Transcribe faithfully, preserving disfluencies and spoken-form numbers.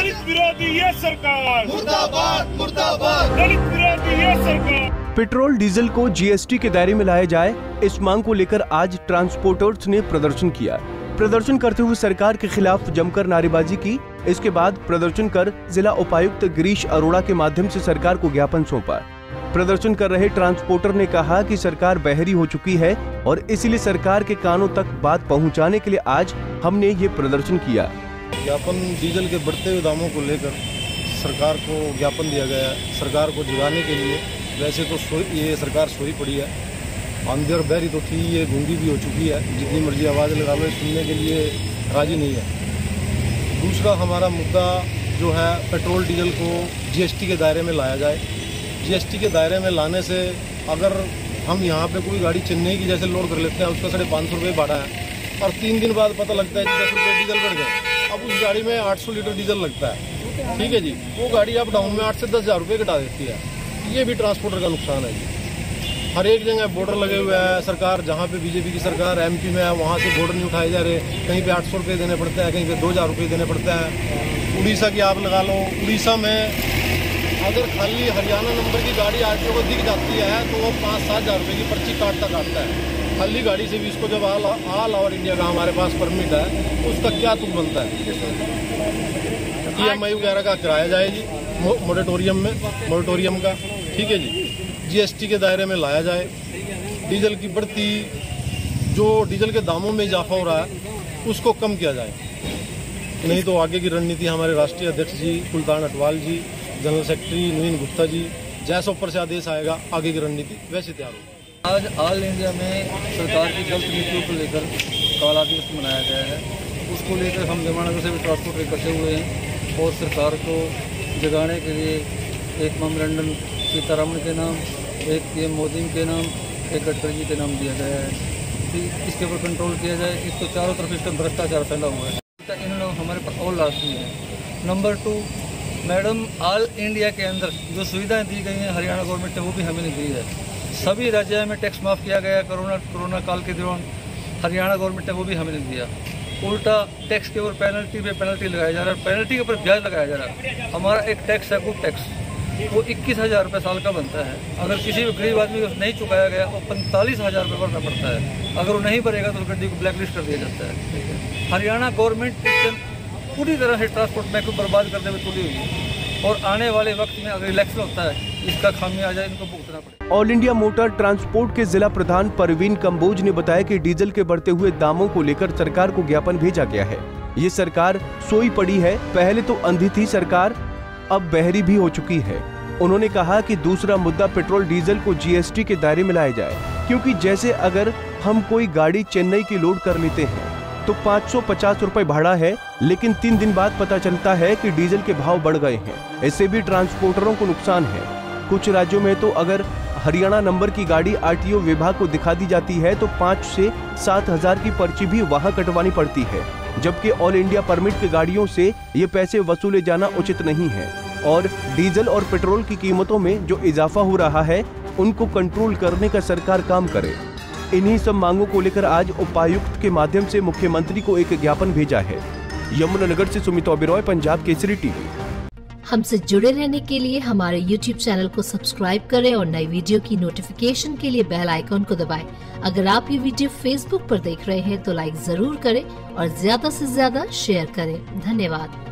दलित विरोधी ये सरकार मुर्दाबाद मुर्दाबाद, दलित विरोधी ये सरकार। पेट्रोल डीजल को जीएसटी के दायरे में लाया जाए, इस मांग को लेकर आज ट्रांसपोर्टर्स ने प्रदर्शन किया। प्रदर्शन करते हुए सरकार के खिलाफ जमकर नारेबाजी की। इसके बाद प्रदर्शन कर जिला उपायुक्त गिरीश अरोड़ा के माध्यम से सरकार को ज्ञापन सौंपा। प्रदर्शन कर रहे ट्रांसपोर्टर ने कहा कि सरकार बहरी हो चुकी है और इसीलिए सरकार के कानों तक बात पहुंचाने के लिए आज हमने ये प्रदर्शन किया। ज्ञापन डीजल के बढ़ते हुए दामों को लेकर सरकार को ज्ञापन दिया गया। सरकार को जगाने के लिए, वैसे तो ये सरकार सोई पड़ी है, आंधी और बहरी तो थी, ये गूंगी भी हो चुकी है, जितनी मर्जी आवाज़ लगावे सुनने के लिए राजी नहीं है। दूसरा हमारा मुद्दा जो है, पेट्रोल डीजल को जीएसटी के दायरे में लाया जाए। जीएसटी के दायरे में लाने से अगर हम यहाँ पे कोई गाड़ी चेन्नई की जैसे लोड कर लेते हैं, उसका साढ़े पाँच सौ रुपये भाड़ा है और तीन दिन बाद पता लगता है कि दस रुपये डीजल बढ़ गए। अब उस गाड़ी में आठ सौ लीटर डीजल लगता है, ठीक है जी, वो गाड़ी आप डाउन में आठ से दस हज़ार रुपये घटा देती है। ये भी ट्रांसपोर्टर का नुकसान है जी। हर एक जगह बॉर्डर लगे हुए हैं। सरकार जहाँ पे बीजेपी की सरकार एमपी में है, वहाँ से बॉर्डर नहीं उठाए जा रहे। कहीं पे आठ सौ रुपये देने पड़ते हैं, कहीं पे दो हज़ार रुपये देने पड़ते हैं। उड़ीसा की आप लगा लो, उड़ीसा में अगर खाली हरियाणा नंबर की गाड़ी आरटीओ को दिख जाती है तो वो पाँच सात हज़ार रुपये की पर्ची काटता काटता है। खाली गाड़ी से भी इसको जब आल आल ऑल इंडिया का हमारे पास परमिट है तो उसका क्या तुक बनता है। ई एम आई वगैरह का किराया जाएगी मोरेटोरियम में, मोरेटोरियम का, ठीक है जी। जीएसटी के दायरे में लाया जाए। डीजल की बढ़ती, जो डीजल के दामों में इजाफा हो रहा है, उसको कम किया जाए। नहीं तो आगे की रणनीति हमारे राष्ट्रीय अध्यक्ष जी सुल्तान अटवाल जी, जनरल सेक्रेटरी नवीन गुप्ता जी, जैसा ऊपर से आदेश आएगा आगे की रणनीति वैसे तैयार होगी। आज ऑल इंडिया में सरकार की गलत नीतियों को लेकर काला दिवस मनाया गया है। उसको लेकर हम जमानगर से भी ट्रांसपोर्ट इकट्ठे हुए हैं और सरकार को जगाने के लिए एक मेमोरेंडम सीतारामन के नाम, एक पीएम मोदी के नाम, एक गडकर जी के नाम दिया गया है। इसके ऊपर कंट्रोल किया जाए। इसको चारों तरफ इसका भ्रष्टाचार फैला हुआ है। इन लोग हमारे पास और लाजमी है। Number two, madam, all India के अंदर जो सुविधाएं दी गई हैं हरियाणा गवर्नमेंट ने, वो भी हमें नहीं दी है। सभी राज्यों में टैक्स माफ़ किया गया कोरोना कोरोना काल के दौरान, हरियाणा गवर्नमेंट ने वो भी हमें नहीं दिया। उल्टा टैक्स के ऊपर पेनल्टी पे पेनल्टी लगाया जा रहा है, पेनल्टी के ऊपर ब्याज लगाया जा रहा है। हमारा एक टैक्स है, वो टैक्स वो इक्कीस हज़ार रुपये साल का बनता है। अगर किसी भी गरीब आदमी को नहीं चुकाया गया वो पैंतालीस हज़ार रुपये भरना पड़ता है। अगर वो नहीं भरेगा तो गड्डी को ब्लैकलिस्ट कर दिया जाता है। हरियाणा गवर्नमेंट पूरी तरह से ट्रांसपोर्ट महकमे को बर्बाद करने में तुली हुई है और आने वाले वक्त में अगर इलेक्शन होता है इसका खामियाजा इनको भुगतना पड़ेगा। ऑल इंडिया मोटर ट्रांसपोर्ट के जिला प्रधान परवीन कंबोज ने बताया कि डीजल के बढ़ते हुए दामों को लेकर सरकार को ज्ञापन भेजा गया है। ये सरकार सोई पड़ी है, पहले तो अंधी थी सरकार, अब बहरी भी हो चुकी है। उन्होंने कहा कि दूसरा मुद्दा पेट्रोल डीजल को जीएसटी के दायरे में लाया जाए, क्योंकि जैसे अगर हम कोई गाड़ी चेन्नई की लोड कर लेते हैं तो पाँच सौ पचास रुपए भाड़ा है, लेकिन तीन दिन बाद पता चलता है कि डीजल के भाव बढ़ गए हैं। इससे भी ट्रांसपोर्टरों को नुकसान है। कुछ राज्यों में तो अगर हरियाणा नंबर की गाड़ी आरटीओ विभाग को दिखा दी जाती है तो पाँच से सात हजार की पर्ची भी वहाँ कटवानी पड़ती है, जबकि ऑल इंडिया परमिट की गाड़ियों से ये पैसे वसूले जाना उचित नहीं है। और डीजल और पेट्रोल की कीमतों में जो इजाफा हो रहा है, उनको कंट्रोल करने का सरकार काम करे। इन्हीं सब मांगों को लेकर आज उपायुक्त के माध्यम से मुख्यमंत्री को एक ज्ञापन भेजा है। यमुनानगर से सुमिता ओबिरॉय, पंजाब केसरी टीवी। हमसे जुड़े रहने के लिए हमारे YouTube चैनल को सब्सक्राइब करें और नई वीडियो की नोटिफिकेशन के लिए बेल आइकॉन को दबाएं। अगर आप ये वीडियो Facebook पर देख रहे हैं तो लाइक जरूर करें और ज्यादा से ज्यादा शेयर करें। धन्यवाद।